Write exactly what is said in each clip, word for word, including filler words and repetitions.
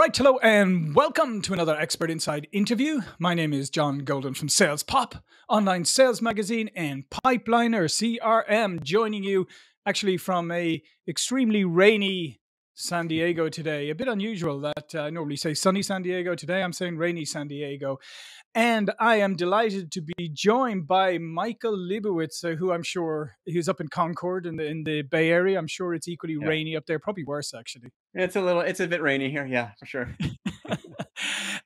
right, hello, and welcome to another Expert Inside interview. My name is John Golden from Sales Pop, online sales magazine, and Pipeliner C R M, joining you actually from a extremely rainy San Diego today. A bit unusual that uh, I normally say sunny San Diego. Today I'm saying rainy San Diego. And I am delighted to be joined by Michael Liebowitz, uh, who I'm sure he's up in Concord in the, in the Bay Area. I'm sure it's equally yeah. rainy up there, probably worse, actually. It's a little, it's a bit rainy here. Yeah, for sure.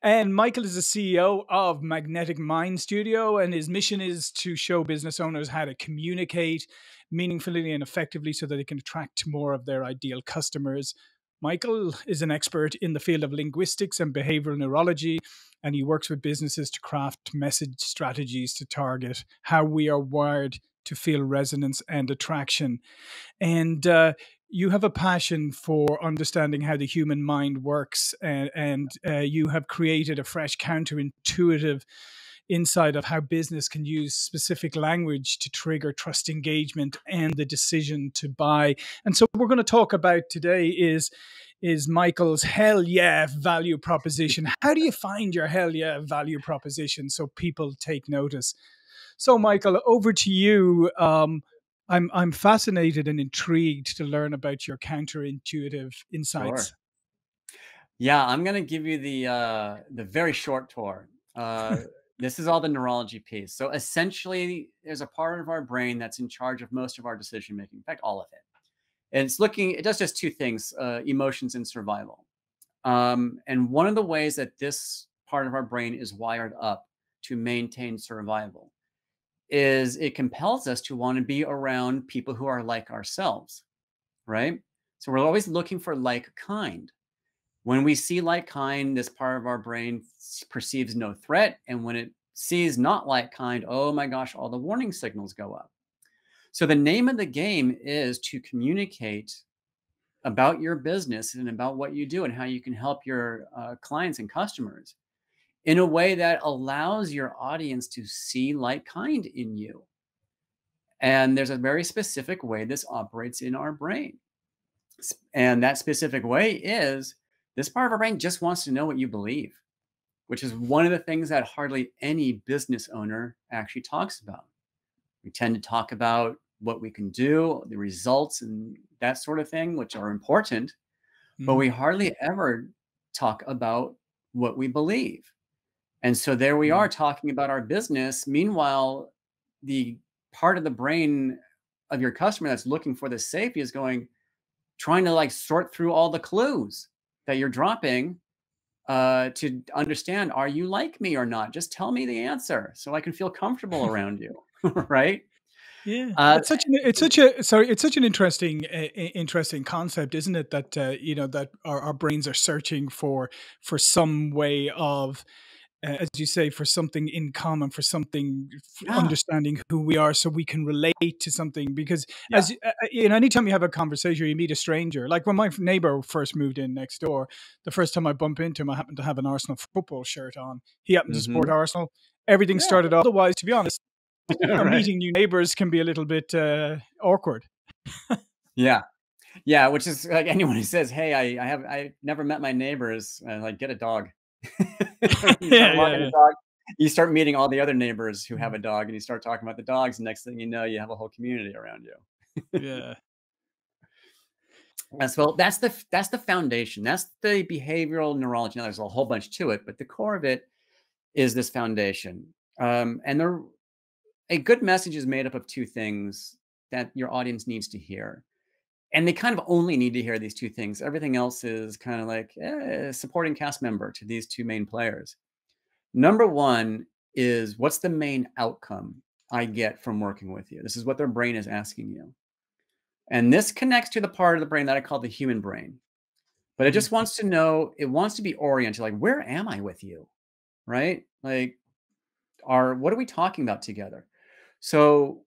And Michael is the C E O of Magnetic Mind Studio, and his mission is to show business owners how to communicate meaningfully and effectively so that they can attract more of their ideal customers. Michael is an expert in the field of linguistics and behavioral neurology, and he works with businesses to craft message strategies to target how we are wired to feel resonance and attraction. And uh, you have a passion for understanding how the human mind works, and, and uh, you have created a fresh, counterintuitive insight of how business can use specific language to trigger trust engagement and the decision to buy. And so what we're going to talk about today is is Michael's hell yeah value proposition. How do you find your hell yeah value proposition so people take notice? So Michael, over to you. Um, I'm, I'm fascinated and intrigued to learn about your counterintuitive insights. Sure. Yeah, I'm going to give you the, uh, the very short tour. Uh, This is all the neurology piece. So essentially, there's a part of our brain that's in charge of most of our decision making, in fact, all of it. And it's looking, it does just two things, uh, emotions and survival. Um, and one of the ways that this part of our brain is wired up to maintain survival is it compels us to want to be around people who are like ourselves, right? So we're always looking for like kind. When we see like kind, this part of our brain perceives no threat. And when it sees not like kind, oh my gosh, all the warning signals go up. So the name of the game is to communicate about your business and about what you do and how you can help your uh, clients and customers in a way that allows your audience to see like kind in you. And there's a very specific way this operates in our brain. And that specific way is, this part of our brain just wants to know what you believe, which is one of the things that hardly any business owner actually talks about. We tend to talk about what we can do, the results and that sort of thing, which are important, mm-hmm. but we hardly ever talk about what we believe. And so there we mm-hmm. are talking about our business. Meanwhile, the part of the brain of your customer that's looking for the safety is going, trying to like sort through all the clues that you're dropping uh, to understand, are you like me or not? Just tell me the answer so I can feel comfortable around you, right? Yeah, uh, it's such an, it's such a sorry, it's such an interesting uh, interesting concept, isn't it? That uh, you know that our, our brains are searching for for some way of. Uh, as you say, for something in common, for something, for yeah. understanding who we are so we can relate to something. Because yeah. as uh, you know, anytime you have a conversation, you meet a stranger. Like when my neighbor first moved in next door, the first time I bumped into him, I happened to have an Arsenal football shirt on. He happened mm-hmm. to support Arsenal. Everything yeah. started off. Otherwise, to be honest, you know, right. meeting new neighbors can be a little bit uh, awkward. yeah. Yeah. Which is like anyone who says, hey, I, I have I never met my neighbors. Uh, like, get a dog. you, start yeah, yeah, yeah. dog. You start meeting all the other neighbors who have a dog and you start talking about the dogs. And next thing you know, you have a whole community around you. yeah. That's, well, that's the, that's the foundation. That's the behavioral neurology. Now there's a whole bunch to it, but the core of it is this foundation. Um, and there, a good message is made up of two things that your audience needs to hear. And they kind of only need to hear these two things. Everything else is kind of like eh, supporting cast member to these two main players. Number one is, what's the main outcome I get from working with you? This is what their brain is asking you. And this connects to the part of the brain that I call the human brain. But it just wants to know, it wants to be oriented. Like, where am I with you? Right? Like, are, what are we talking about together? So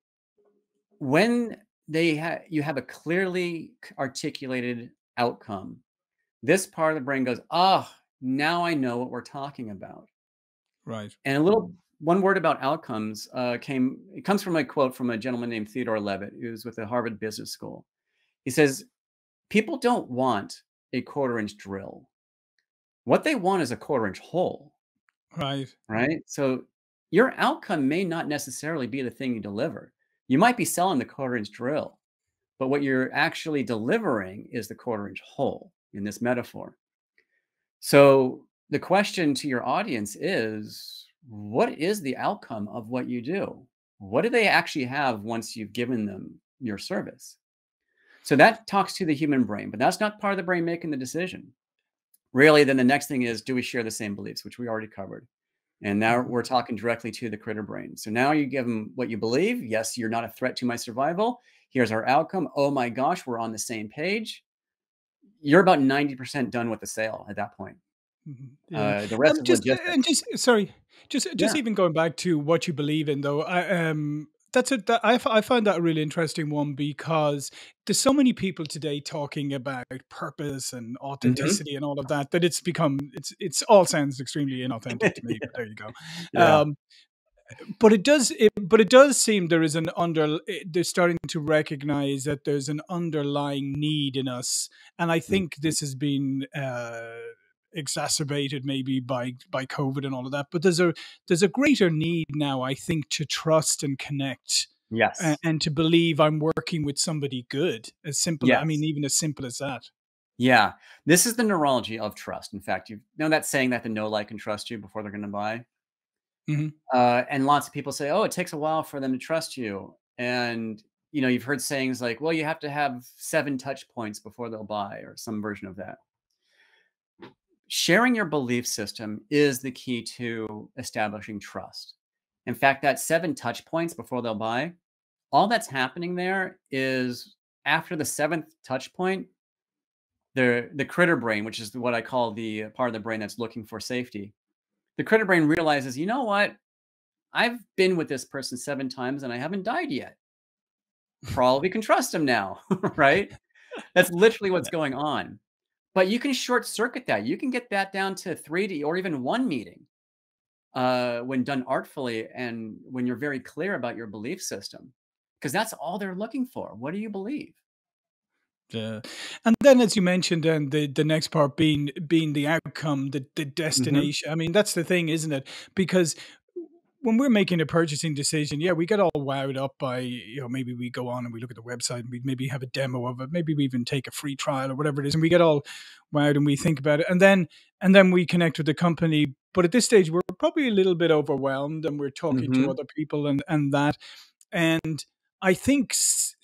when they ha you have a clearly articulated outcome, this part of the brain goes, ah, oh, now I know what we're talking about. Right. And a little, one word about outcomes uh, came, it comes from a quote from a gentleman named Theodore Levitt, who's with the Harvard Business School. He says, people don't want a quarter inch drill. What they want is a quarter inch hole. Right. Right. So your outcome may not necessarily be the thing you deliver. You might be selling the quarter inch drill, but what you're actually delivering is the quarter inch hole in this metaphor. So the question to your audience is, what is the outcome of what you do? What do they actually have once you've given them your service? So that talks to the human brain, but that's not part of the brain making the decision. Really, then the next thing is, do we share the same beliefs, which we already covered. And now we're talking directly to the critter brain. So now you give them what you believe. Yes, you're not a threat to my survival. Here's our outcome. Oh my gosh, we're on the same page. You're about ninety percent done with the sale at that point. Yeah. Uh, the rest um, just, of uh, just sorry, just just yeah. even going back to what you believe in, though. I um, that's a that, I I find that a really interesting one, because there's so many people today talking about purpose and authenticity mm-hmm. and all of that that it's become it's it's all sounds extremely inauthentic to me. But there you go. Yeah. Um, But it does. It, but it does seem there is an under. They're starting to recognize that there's an underlying need in us, and I think this has been uh, exacerbated maybe by by COVID and all of that. But there's a there's a greater need now, I think, to trust and connect. Yes, and, and to believe I'm working with somebody good. As simple. Yes. I mean, even as simple as that. Yeah, this is the neurology of trust. In fact, you know that saying that the no like and trust you before they're going to buy. Mm-hmm. Uh, and lots of people say, oh, it takes a while for them to trust you. And, you know, you've heard sayings like, well, you have to have seven touch points before they'll buy, or some version of that. Sharing your belief system is the key to establishing trust. In fact, that seven touch points before they'll buy, all that's happening there is after the seventh touch point, the, the critter brain, which is what I call the part of the brain that's looking for safety. The critter brain realizes, you know what? I've been with this person seven times and I haven't died yet. Probably can trust him now, right? That's literally what's going on. But you can short circuit that. You can get that down to three D or even one meeting uh, when done artfully and when you're very clear about your belief system, because that's all they're looking for. What do you believe? Yeah. And then, as you mentioned, and the the next part being being the outcome, the the destination. Mm-hmm. I mean, that's the thing, isn't it? Because when we're making a purchasing decision, yeah, we get all wowed up by, you know, maybe we go on and we look at the website and we maybe have a demo of it, maybe we even take a free trial or whatever it is, and we get all wowed and we think about it, and then and then we connect with the company. But at this stage, we're probably a little bit overwhelmed, and we're talking mm-hmm. to other people and and that, and I think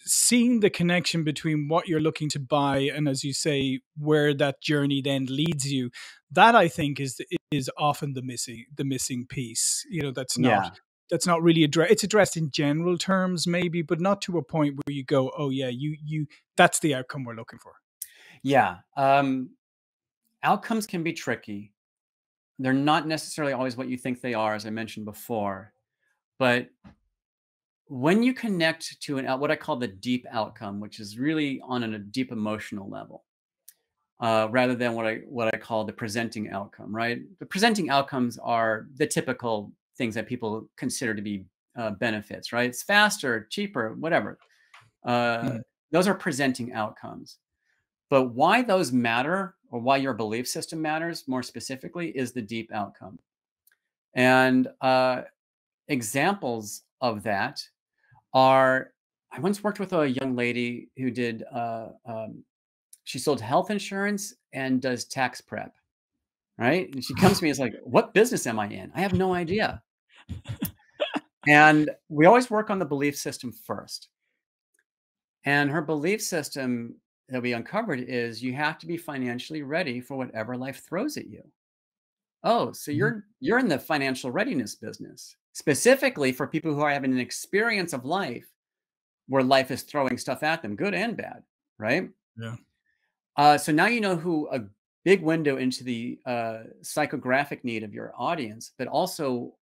seeing the connection between what you're looking to buy and, as you say, where that journey then leads you, that I think is is often the missing the missing piece. You know, that's not yeah. that's not really addressed. It's addressed in general terms, maybe, but not to a point where you go, "Oh yeah, you you that's the outcome we're looking for." Yeah, um, outcomes can be tricky. They're not necessarily always what you think they are, as I mentioned before, but when you connect to an what I call the deep outcome, which is really on a deep emotional level, uh, rather than what I what I call the presenting outcome, right? The presenting outcomes are the typical things that people consider to be uh, benefits, right? It's faster, cheaper, whatever. Uh, mm-hmm. Those are presenting outcomes. But why those matter, or why your belief system matters more specifically, is the deep outcome. And uh, examples of that are, I once worked with a young lady who did, uh, um, she sold health insurance and does tax prep, right? And she comes to me, it's like, what business am I in? I have no idea. And we always work on the belief system first. And her belief system that we uncovered is, you have to be financially ready for whatever life throws at you. Oh, so you're, you're in the financial readiness business, specifically for people who are having an experience of life where life is throwing stuff at them, good and bad, right? Yeah. Uh, so now you know who a big window into the uh, psychographic need of your audience, but also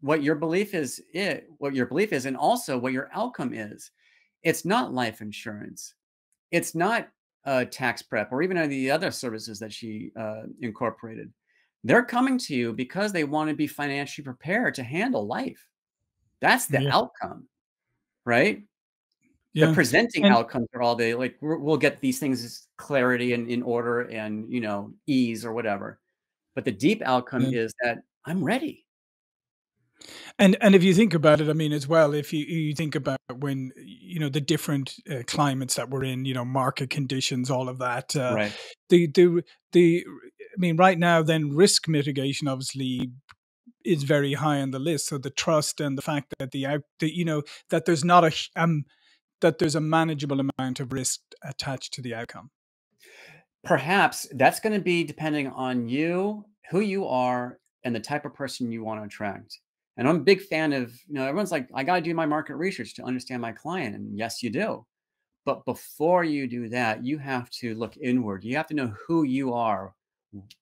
what your belief is, it, what your belief is, and also what your outcome is. It's not life insurance. It's not uh, tax prep or even any of the other services that she uh, incorporated. They're coming to you because they want to be financially prepared to handle life. That's the yeah. outcome, right? Yeah. The presenting and outcomes are all they like, we'll get these things as clarity and in order and, you know, ease or whatever. But the deep outcome yeah. is that I'm ready. And and if you think about it, I mean, as well, if you, you think about when, you know, the different uh, climates that we're in, you know, market conditions, all of that, uh, right. the, the, the, I mean, right now, then risk mitigation, obviously, is very high on the list. So the trust and the fact that the, out, the you know, that there's not a, um, that there's a manageable amount of risk attached to the outcome. Perhaps that's going to be depending on you, who you are, and the type of person you want to attract. And I'm a big fan of, you know, everyone's like, I got to do my market research to understand my client. And yes, you do. But before you do that, you have to look inward. You have to know who you are.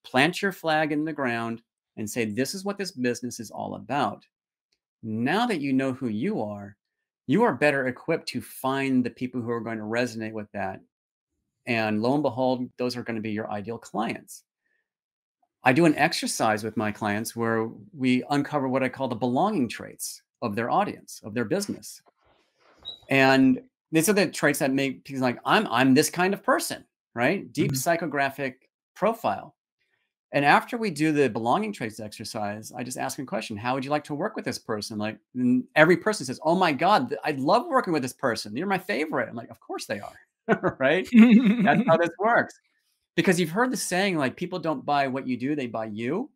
Plant your flag in the ground and say, this is what this business is all about. Now that you know who you are, you are better equipped to find the people who are going to resonate with that. And lo and behold, those are going to be your ideal clients. I do an exercise with my clients where we uncover what I call the belonging traits of their audience, of their business. And these are the traits that make people like, I'm, I'm this kind of person, right? Deep mm-hmm. psychographic profile. And after we do the belonging traits exercise, I just ask them a question. How would you like to work with this person? Like every person says, oh my God, I love working with this person. You're my favorite. I'm like, of course they are, right? That's how this works. Because you've heard the saying, like, people don't buy what you do, they buy you.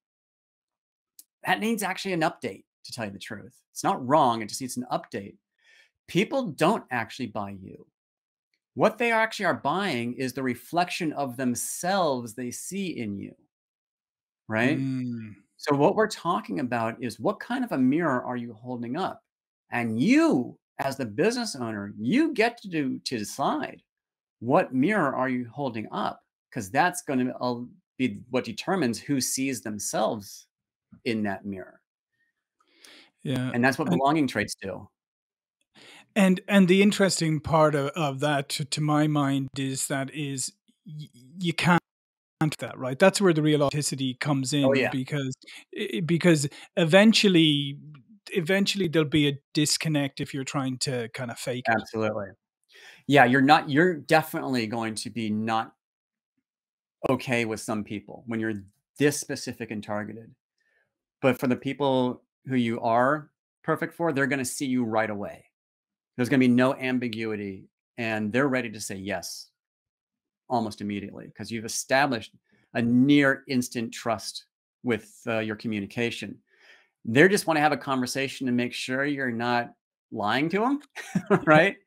That needs actually an update, to tell you the truth. It's not wrong, it just needs an update. People don't actually buy you. What they actually are buying is the reflection of themselves they see in you, right? Mm. So what we're talking about is what kind of a mirror are you holding up? And you, as the business owner, you get to, do, to decide what mirror are you holding up? Because that's going to be what determines who sees themselves in that mirror. Yeah. And that's what belonging and, traits do. And and the interesting part of, of that, to, to my mind, is that is you can't do that, right? That's where the real authenticity comes in. Oh, yeah. because because eventually, eventually there'll be a disconnect if you're trying to kind of fake it. Absolutely. Yeah, you're not, you're definitely going to be not okay with some people when you're this specific and targeted. But for the people who you are perfect for, they're going to see you right away. There's going to be no ambiguity, and they're ready to say yes almost immediately because you've established a near instant trust with uh, your communication. They just want to have a conversation and make sure you're not lying to them, right?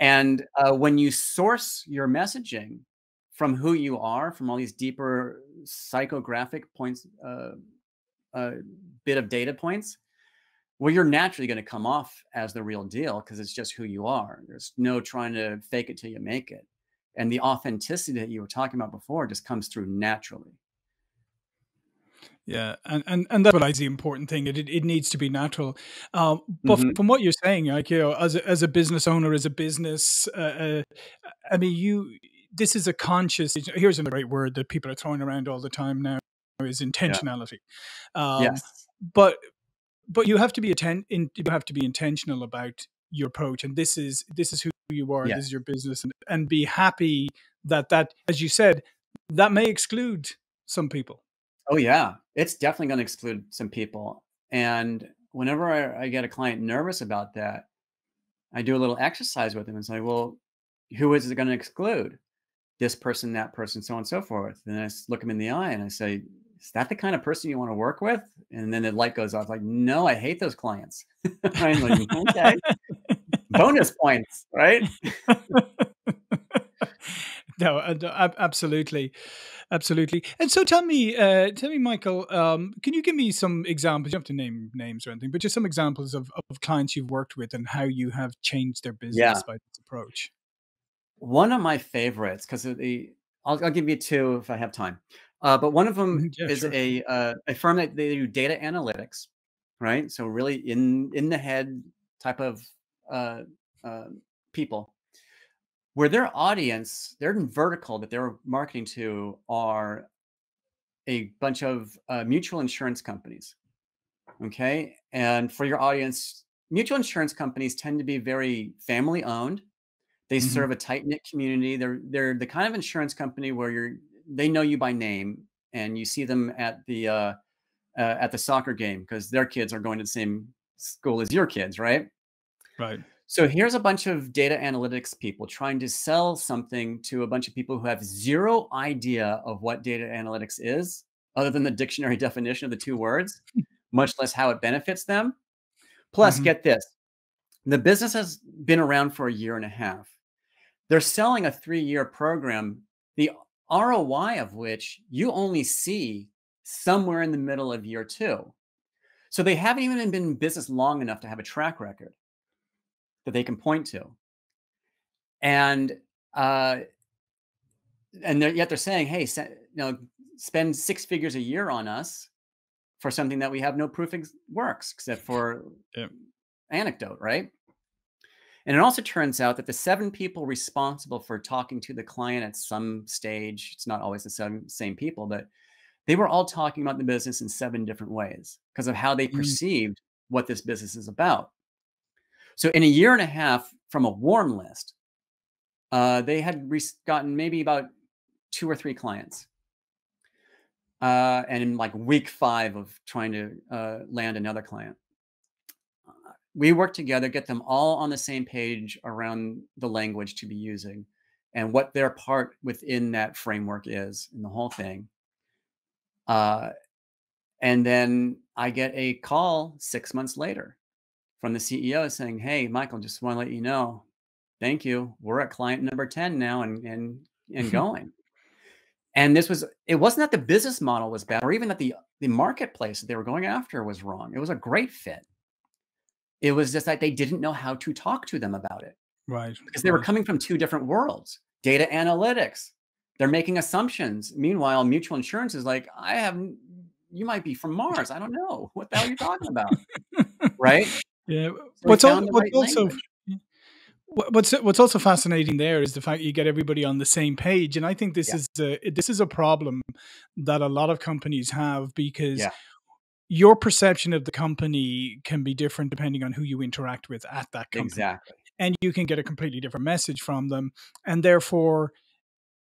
And uh, when you source your messaging from who you are, from all these deeper psychographic points, a uh, uh, bit of data points, well, you're naturally going to come off as the real deal because it's just who you are. There's no trying to fake it till you make it. And the authenticity that you were talking about before just comes through naturally. Yeah, and, and, and that's what I see the important thing. It, it it needs to be natural. Um, but mm-hmm. from what you're saying, like, you know, as a, as a business owner, as a business, uh, uh, I mean, you... This is a conscious, here's a great word that people are throwing around all the time now, is intentionality. Yeah. Um, yes. But but you have to be atten in, you have to be intentional about your approach, and this is this is who you are. Yeah. This is your business, and, and be happy that that, as you said, that may exclude some people. Oh yeah, it's definitely going to exclude some people. And whenever I, I get a client nervous about that, I do a little exercise with them and say, well, who is it going to exclude? This person, that person, so on and so forth. And I look them in the eye and I say, is that the kind of person you want to work with? And then the light goes off like, no, I hate those clients. I'm like, okay. Bonus points, right? No, absolutely. Absolutely. And so tell me, uh, tell me, Michael, um, can you give me some examples? You don't have to name names or anything, but just some examples of, of clients you've worked with and how you have changed their business yeah. by this approach. One of my favorites, because the I'll, I'll give you two if I have time, uh, but one of them yeah, is sure. a uh, a firm that they do data analytics, right? So really in in the head type of uh, uh, people, where their audience, their vertical that they're marketing to are a bunch of uh, mutual insurance companies, okay? And for your audience, mutual insurance companies tend to be very family owned. They mm-hmm. serve a tight-knit community. They're they're the kind of insurance company where you're they know you by name, and you see them at the uh, uh, at the soccer game because their kids are going to the same school as your kids, right? Right. So here's a bunch of data analytics people trying to sell something to a bunch of people who have zero idea of what data analytics is, other than the dictionary definition of the two words, much less how it benefits them. Plus, mm-hmm. get this. The business has been around for a year and a half. They're selling a three-year program, the R O I of which you only see somewhere in the middle of year two. So they haven't even been in business long enough to have a track record that they can point to. And uh, and they're, yet they're saying, hey, you know, spend six figures a year on us for something that we have no proof works except for yeah. anecdote, right? And it also turns out that the seven people responsible for talking to the client at some stage, it's not always the seven, same people, but they were all talking about the business in seven different ways because of how they mm. perceived what this business is about. So in a year and a half from a warm list, uh, they had re gotten maybe about two or three clients. Uh, and in like week five of trying to uh, land another client, we worked together, get them all on the same page around the language to be using and what their part within that framework is in the whole thing. Uh, and then I get a call six months later from the C E O saying, hey, Michael, just want to let you know, thank you. We're at client number ten now and, and, and going. And this was, it wasn't that the business model was bad or even that the, the marketplace that they were going after was wrong. It was a great fit. It was just that they didn't know how to talk to them about it. Right. Because they right. were coming from two different worlds, data analytics. They're making assumptions. Meanwhile, mutual insurance is like, I have, you might be from Mars. I don't know. What the hell are you talking about? Right. Yeah. So what's all, what's right also language. What's what's also fascinating there is the fact you get everybody on the same page, and I think this yeah. is a, this is a problem that a lot of companies have because yeah. your perception of the company can be different depending on who you interact with at that company, exactly, and you can get a completely different message from them, and therefore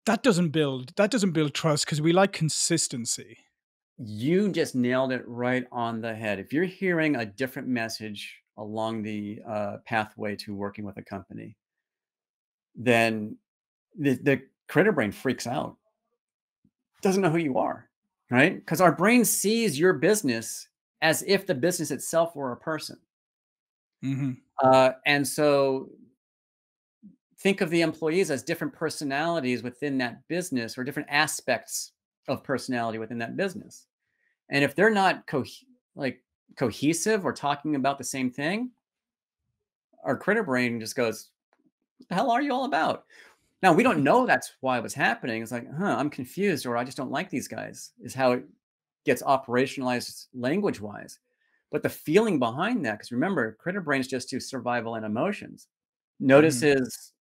that doesn't build that doesn't build trust because we like consistency. You just nailed it right on the head. If you're hearing a different message along the uh, pathway to working with a company, then the, the critter brain freaks out, doesn't know who you are, right? Because our brain sees your business as if the business itself were a person. Mm-hmm. uh, and so think of the employees as different personalities within that business or different aspects of personality within that business. And if they're not co like, cohesive or talking about the same thing, our critter brain just goes, what the hell are you all about? Now, we don't know that's why it was happening. It's like, huh, I'm confused, or I just don't like these guys, is how it gets operationalized language-wise. But the feeling behind that, because remember, critter brain is just to survival and emotions. Notices,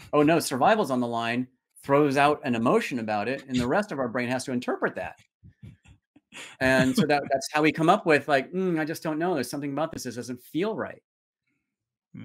mm. oh no, survival's on the line, throws out an emotion about it, and the rest of our brain has to interpret that. And so that, that's how we come up with like, mm, I just don't know. There's something about this that doesn't feel right. Yeah.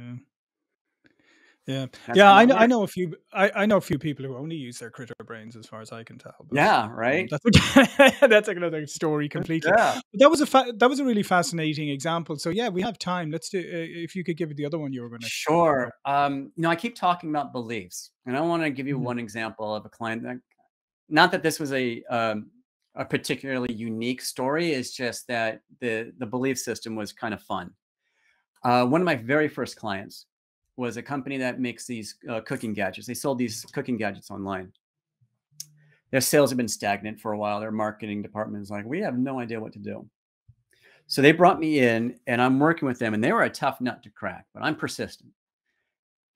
Yeah. That's yeah. I know, I know a few, I, I know a few people who only use their critter brains as far as I can tell. But, yeah. Right. Um, that's, that's another story completely. Yeah. That was a, fa that was a really fascinating example. So yeah, we have time. Let's do, uh, if you could give it the other one you were going to. Sure. Um, you know, I keep talking about beliefs, and I want to give you mm-hmm. one example of a client that, not that this was a, um, a particularly unique story, is just that the, the belief system was kind of fun. Uh, one of my very first clients was a company that makes these uh, cooking gadgets. They sold these cooking gadgets online. Their sales have been stagnant for a while. Their marketing department is like, we have no idea what to do. So they brought me in, and I'm working with them, and they were a tough nut to crack, but I'm persistent.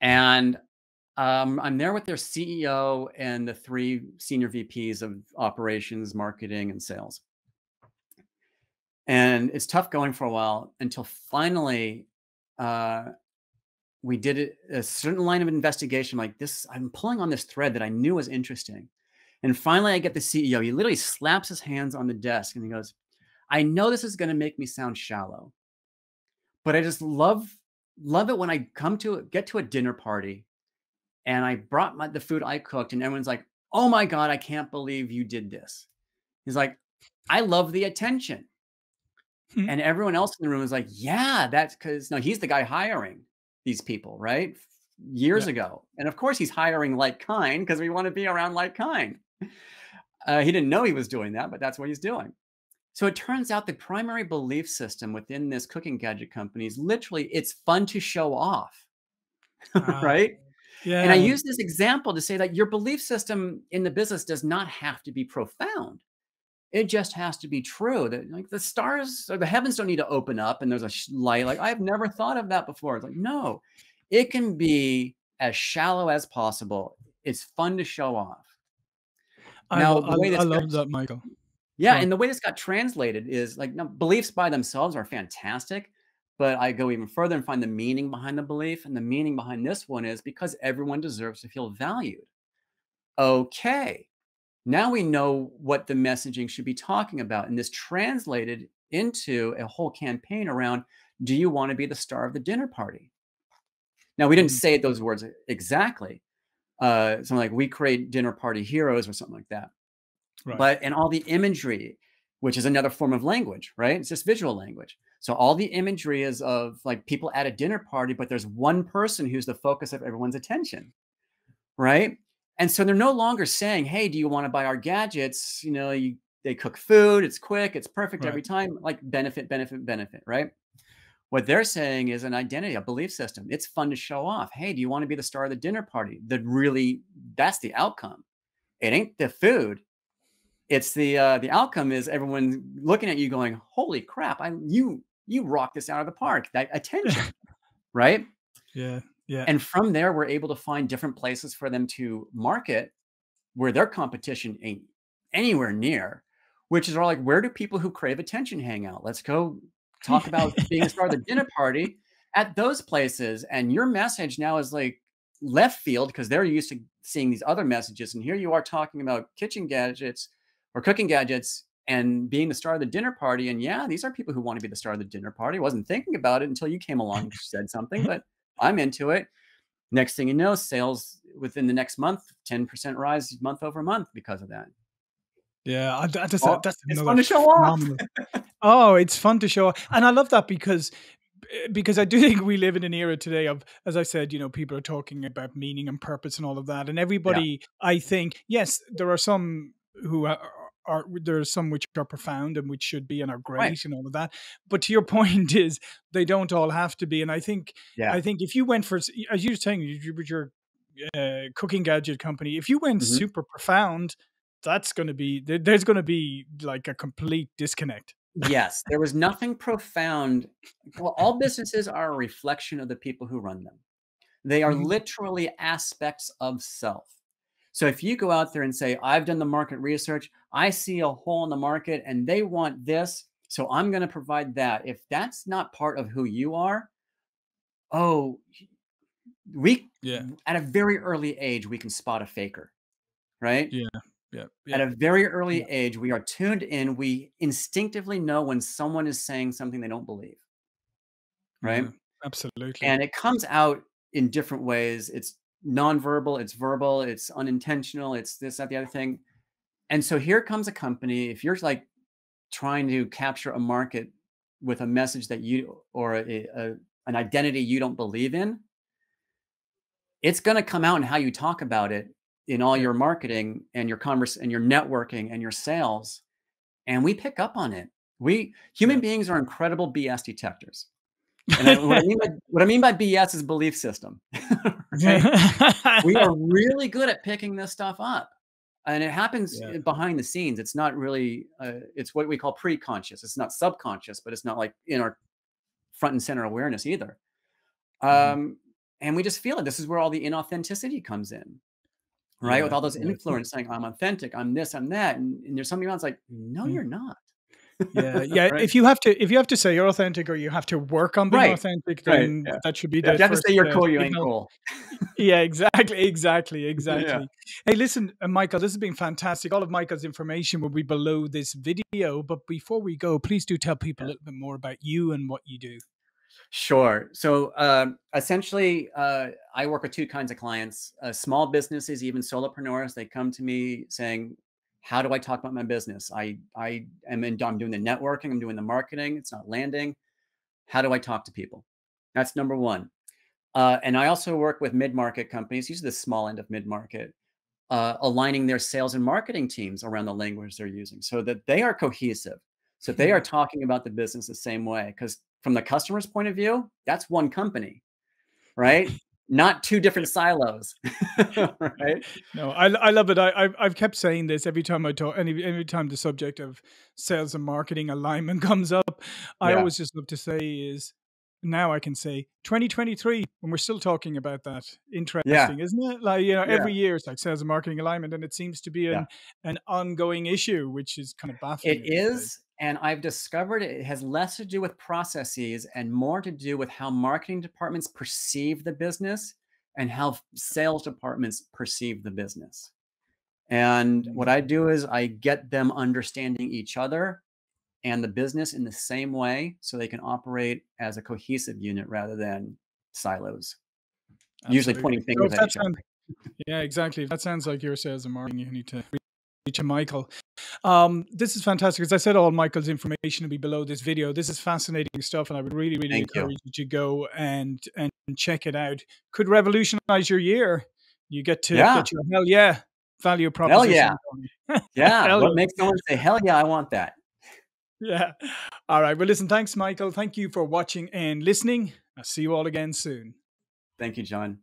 And Um, I'm there with their C E O and the three senior V Ps of operations, marketing, and sales. And it's tough going for a while until finally uh, we did it, a certain line of investigation like this. I'm pulling on this thread that I knew was interesting. And finally, I get the C E O. He literally slaps his hands on the desk and he goes, I know this is going to make me sound shallow, but I just love, love it when I come to get to a dinner party And I brought my, the food I cooked, and everyone's like, oh my God, I can't believe you did this. He's like, I love the attention. Hmm. And everyone else in the room was like, yeah, that's because, no, he's the guy hiring these people, right? Years yeah. ago. And of course he's hiring like kind, because we want to be around like kind. Uh, he didn't know he was doing that, but that's what he's doing. So it turns out the primary belief system within this cooking gadget company is literally, it's fun to show off, uh, right? Yeah. And I use this example to say that your belief system in the business does not have to be profound. It just has to be true. That like the stars or the heavens don't need to open up and there's a light. Like I've never thought of that before. It's like, no, it can be as shallow as possible. It's fun to show off. I, now, I, I love got, that, Michael. Yeah, yeah, and the way this got translated is like, now, beliefs by themselves are fantastic, but I go even further and find the meaning behind the belief. And the meaning behind this one is because everyone deserves to feel valued. Okay, now we know what the messaging should be talking about. And this translated into a whole campaign around, do you want to be the star of the dinner party? Now, we didn't say those words exactly. Uh, something like we create dinner party heroes or something like that. Right. But, and all the imagery, which is another form of language, right? It's just visual language. So all the imagery is of like people at a dinner party, but there's one person who's the focus of everyone's attention, right? And so they're no longer saying, hey, do you want to buy our gadgets? You know, you, they cook food, it's quick, it's perfect right. every time, like benefit, benefit, benefit, right? What they're saying is an identity, a belief system. It's fun to show off. Hey, do you want to be the star of the dinner party? That really, that's the outcome. It ain't the food. It's the uh, the outcome is everyone looking at you going, holy crap, I you you rocked this out of the park. That attention, right? Yeah, yeah. And from there, we're able to find different places for them to market where their competition ain't anywhere near, which is all like, where do people who crave attention hang out? Let's go talk about being a star of the dinner party at those places. And your message now is like left field because they're used to seeing these other messages. And here you are talking about kitchen gadgets or cooking gadgets and being the star of the dinner party. And yeah, these are people who want to be the star of the dinner party. Wasn't thinking about it until you came along and said something, but I'm into it. Next thing you know, sales within the next month, ten percent rise month over month because of that. Yeah, I, I just, oh, that's it's fun to show off. Oh, it's fun to show off. And I love that because because I do think we live in an era today of, as I said, you know, people are talking about meaning and purpose and all of that. And everybody, yeah. I think, yes, there are some who are, are, there are some which are profound and which should be and are great right. and all of that. But to your point is they don't all have to be. And I think, yeah. I think if you went for, as you were saying, your uh, cooking gadget company, if you went mm-hmm. super profound, that's going to be, there's going to be like a complete disconnect. Yes, there was nothing profound. Well, all businesses are a reflection of the people who run them. They are literally aspects of self. So if you go out there and say, I've done the market research, I see a hole in the market and they want this, so I'm going to provide that. If that's not part of who you are, oh, we, yeah. at a very early age, we can spot a faker, right? Yeah. Yeah, yeah. At a very early yeah. age, we are tuned in. We instinctively know when someone is saying something they don't believe, right? Yeah, absolutely. And it comes out in different ways. It's nonverbal, it's verbal, it's unintentional, it's this, that, the other thing. And so here comes a company. If you're like trying to capture a market with a message that you or a, a, an identity you don't believe in, it's going to come out in how you talk about it. In all your marketing and your commerce and your networking and your sales. And we pick up on it. We human yeah. beings are incredible B S detectors. And I, what, I mean by, what I mean by B S is belief system. Right? We are really good at picking this stuff up. And it happens yeah. behind the scenes. It's not really, uh, it's what we call pre-conscious. It's not subconscious, but it's not like in our front and center awareness either. Um, mm. And we just feel it. This is where all the inauthenticity comes in. Right. Yeah. With all those influence saying, I'm authentic, I'm this, I'm that. And, and there's somebody else like, no, mm. you're not. Yeah. Yeah. Right? If you have to, if you have to say you're authentic or you have to work on being right. authentic, then right. yeah. that should be yeah. the you have to say you're cool, uh, you ain't cool. Yeah, exactly. Exactly. Exactly. Yeah. Hey, listen, uh, Michael, this has been fantastic. All of Michael's information will be below this video. But before we go, please do tell people yeah. a little bit more about you and what you do. Sure. So um, essentially, uh, I work with two kinds of clients, uh, small businesses, even solopreneurs. They come to me saying, how do I talk about my business? I, I am in, I'm doing the networking. I'm doing the marketing. It's not landing. How do I talk to people? That's number one. Uh, and I also work with mid-market companies, usually the small end of mid-market, uh, aligning their sales and marketing teams around the language they're using so that they are cohesive. So they are talking about the business the same way, because from the customer's point of view, that's one company, right? Not two different silos, right? No, I, I love it. I, I've, I've kept saying this every time I talk, any, every time the subject of sales and marketing alignment comes up, I yeah. always just love to say is, now I can say twenty twenty-three, and we're still talking about that. Interesting, yeah. isn't it? Like, you know, yeah. every year it's like sales and marketing alignment, and it seems to be an, yeah. an ongoing issue, which is kind of baffling. It is. And I've discovered it has less to do with processes and more to do with how marketing departments perceive the business and how sales departments perceive the business. And what I do is I get them understanding each other and the business in the same way so they can operate as a cohesive unit rather than silos. Absolutely. Usually pointing fingers so at each sounds, other. Yeah, exactly. That sounds like your sales and marketing. You need to reach a Michael. Um, this is fantastic. As I said, all Michael's information will be below this video. This is fascinating stuff, and I would really, really Thank encourage you. you to go and and check it out. Could revolutionize your year. You get to yeah. get your hell yeah value proposition. Hell yeah. yeah. Hell what yeah. makes someone say, hell yeah, I want that. Yeah. All right. Well, listen, thanks, Michael. Thank you for watching and listening. I'll see you all again soon. Thank you, John.